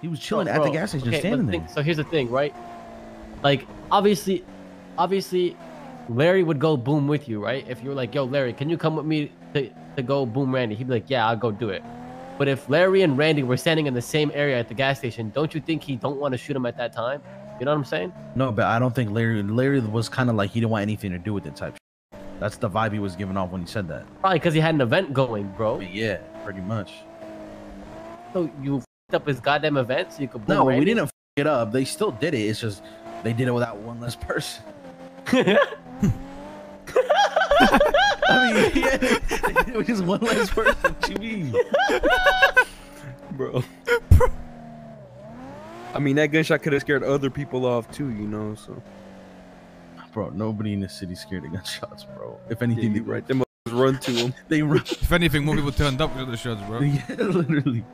He was chilling at the gas station, just standing there. So here's the thing, right? Like, obviously, Larry would go boom with you, right? If you were like, yo, Larry, can you come with me to go boom Randy? He'd be like, yeah, I'll go do it. But if Larry and Randy were standing in the same area at the gas station, don't you think he don't want to shoot him at that time? You know what I'm saying? No, but I don't think Larry was kind of like he didn't want anything to do with it type shit. That's the vibe he was giving off when he said that. Probably because he had an event going, bro. But yeah, pretty much. So you f***ed up his goddamn event so you could boom Randy? No, we didn't f*** it up. They still did it. It's just they did it without one less person. I mean, yeah, it was just one less person. What you mean? Bro. I mean, that gunshot could have scared other people off too, you know, so. Bro, nobody in the city scared of gunshots, bro. If anything, yeah, they run to them. If anything, more people turned up with the shots, bro. Yeah, literally.